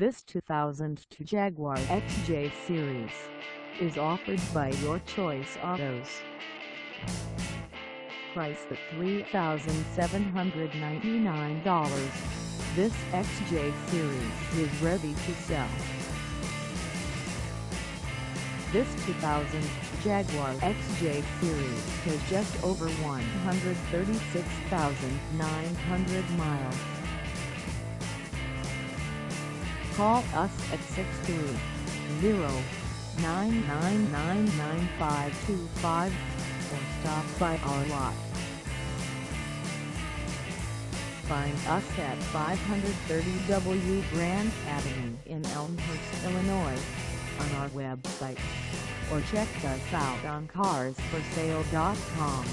This 2002 Jaguar XJ Series is offered by Your Choice Autos. Priced at $3,799, this XJ Series is ready to sell. This 2002 Jaguar XJ Series has just over 136,900 miles. Call us at 630-999-9525 or stop by our lot. Find us at 530 W Grand Avenue in Elmhurst, Illinois, on our website, or check us out on carsforsale.com.